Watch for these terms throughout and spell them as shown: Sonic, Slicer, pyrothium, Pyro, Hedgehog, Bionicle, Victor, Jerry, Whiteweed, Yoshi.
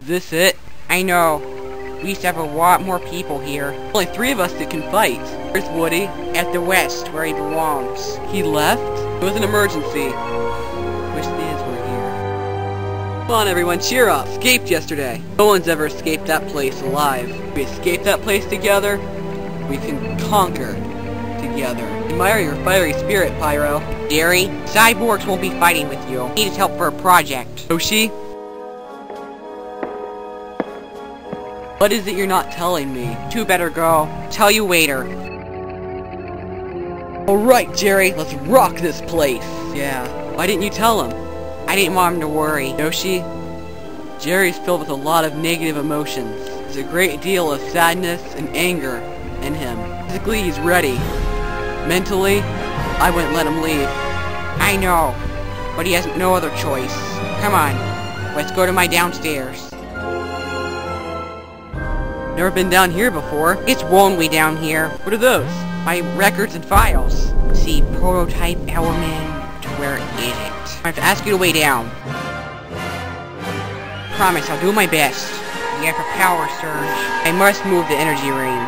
This it? I know. We used to have a lot more people here. Only three of us that can fight. There's Woody, at the west, where he belongs. He left? It was an emergency. Wish these were here. Come on everyone, cheer up! Escaped yesterday. No one's ever escaped that place alive. We escape that place together, we can conquer together. Admire your fiery spirit, Pyro. Jerry, cyborgs won't be fighting with you. Need his help for a project. Yoshi? What is it you're not telling me? Too better go. Tell you later. Alright, Jerry, let's rock this place! Yeah. Why didn't you tell him? I didn't want him to worry. Yoshi? Jerry's filled with a lot of negative emotions. There's a great deal of sadness and anger in him. Physically, he's ready. Mentally, I wouldn't let him leave. I know, but he has no other choice. Come on, let's go to my downstairs. Never been down here before. It's lonely down here. What are those? My records and files. See, prototype element. Where is it? I have to ask you to way down. Promise, I'll do my best. You have a power surge. I must move the energy ring.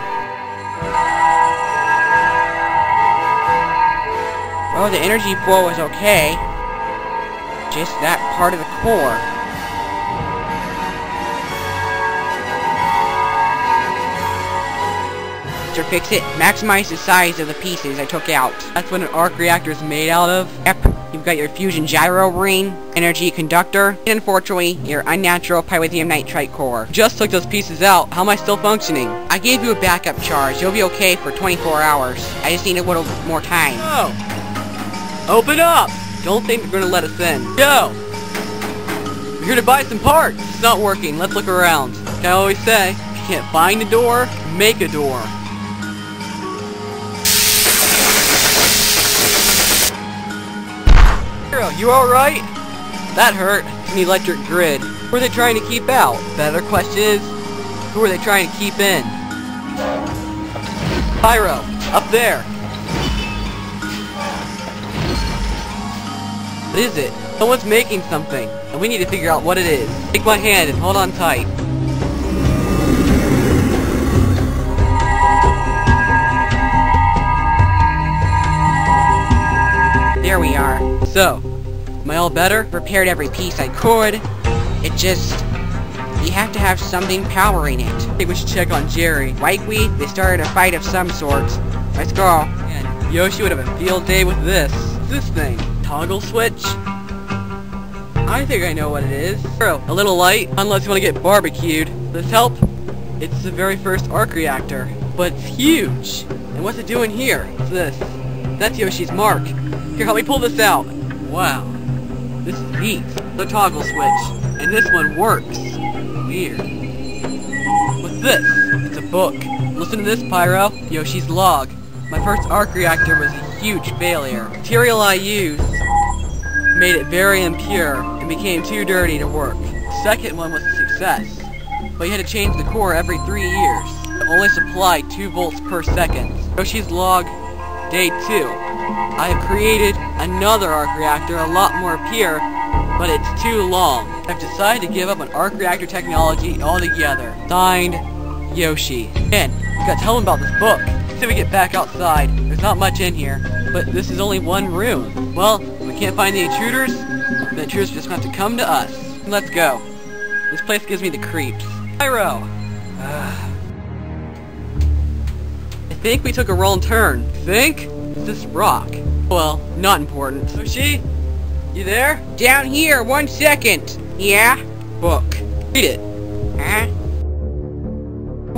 Well, the energy flow is okay. Just that part of the core. Fix it. Maximize the size of the pieces I took out. That's what an arc reactor is made out of. Yep. You've got your fusion gyro ring, energy conductor, and unfortunately, your unnatural pyrothium nitrite core. Just took those pieces out. How am I still functioning? I gave you a backup charge. You'll be okay for 24 hours. I just need a little more time. Oh! Open up! Don't think they're gonna let us in. Yo! We're here to buy some parts! It's not working. Let's look around. Like I always say, if you can't find a door, make a door. You alright? That hurt. It's an electric grid. Who are they trying to keep out? Better question is, who are they trying to keep in? Pyro, up there. What is it? Someone's making something, and we need to figure out what it is. Take my hand and hold on tight. There we are. So, am I all better? Repaired every piece I could. It just... you have to have something powering it. I think we should check on Jerry. Whiteweed, they started a fight of some sort. Let's go. Man, Yoshi would have a field day with this. What's this thing? Toggle switch? I think I know what it is. Bro, a little light, unless you want to get barbecued. This help? It's the very first arc reactor. But it's huge. And what's it doing here? What's this? That's Yoshi's mark. Here, help me pull this out. Wow. This is neat. The toggle switch. And this one works. Weird. What's this? It's a book. Listen to this, Pyro. Yoshi's log. My first arc reactor was a huge failure. The material I used made it very impure and became too dirty to work. The second one was a success, but you had to change the core every 3 years. It only supplied 2 volts per second. Yoshi's log, day 2. I have created another arc reactor, a lot more pure, but it's too long. I've decided to give up on arc reactor technology altogether. Signed, Yoshi. Man, you gotta tell him about this book. Let's see if we get back outside. There's not much in here, but this is only one room. Well, if we can't find the intruders, the intruders are just gonna have to come to us. Let's go. This place gives me the creeps. Pyro! I think we took a wrong turn. Think? This rock. Well, not important. Yoshi? You there? Down here, 1 second. Yeah? Book. Read it. Huh?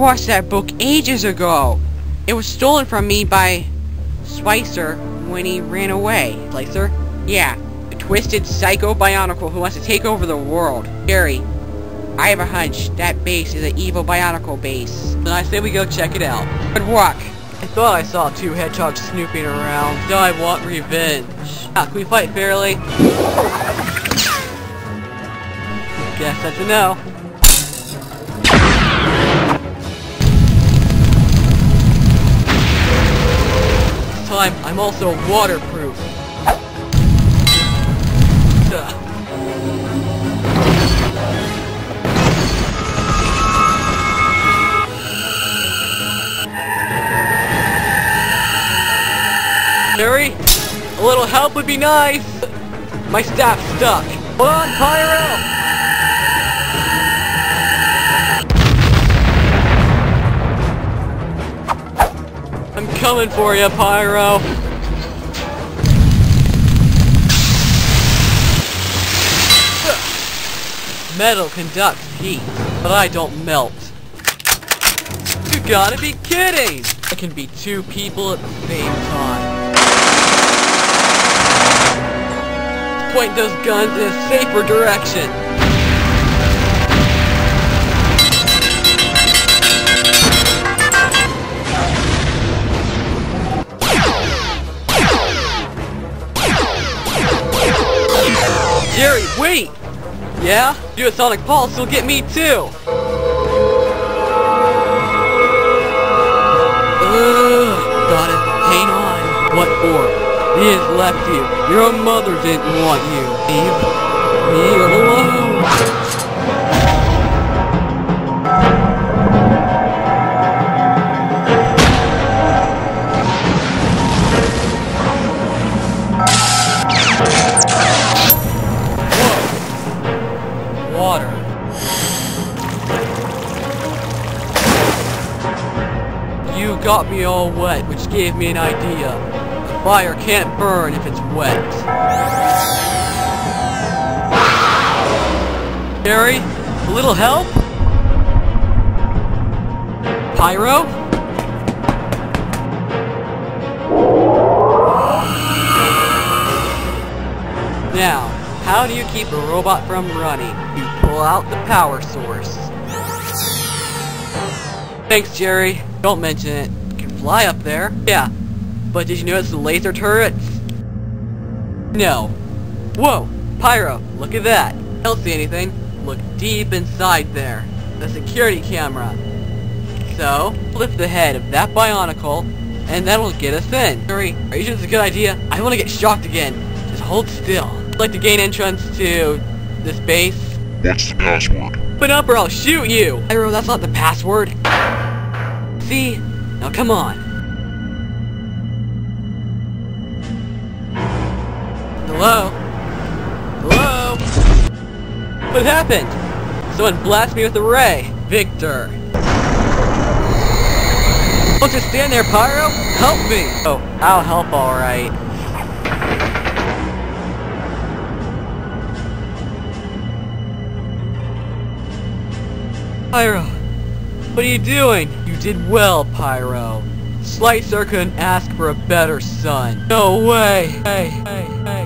Lost that book ages ago. It was stolen from me by Slicer when he ran away. Slicer? Yeah. A twisted psycho-bionicle who wants to take over the world. Jerry, I have a hunch that base is an evil bionicle base. And I say we go check it out. Good walk. I thought I saw two hedgehogs snooping around. I want revenge. Ah, can we fight fairly? Guess that's a no. This time, I'm also waterproof. Jerry, a little help would be nice. My staff's stuck. Hold on, Pyro! I'm coming for you, Pyro. Metal conducts heat, but I don't melt. You gotta be kidding! I can be two people at the same time. Point those guns in a safer direction. Jerry, wait! Yeah? Do a Sonic Pulse, you'll get me too! Ugh, gotta hang on. What for? He has left you. Your mother didn't want you. Leave me alone. Whoa. Water. You got me all wet, which gave me an idea. Fire can't burn if it's wet. Jerry, a little help? Pyro? Now, how do you keep a robot from running? You pull out the power source. Thanks, Jerry. Don't mention it. You can fly up there. Yeah. But did you notice the laser turrets? No. Whoa! Pyro, look at that! I don't see anything. Look deep inside there. The security camera. So, lift the head of that bionicle, and that'll get us in. Jerry, are you sure it's a good idea? I want to get shocked again. Just hold still. I'd like to gain entrance to this base. What's the password? Open up or I'll shoot you! Pyro, that's not the password. See? Now come on. Hello? Hello? What happened? Someone blasted me with a ray. Victor. Don't just stand there, Pyro. Help me. Oh, I'll help alright. Pyro, what are you doing? You did well, Pyro. Slicer couldn't ask for a better son. No way. Hey.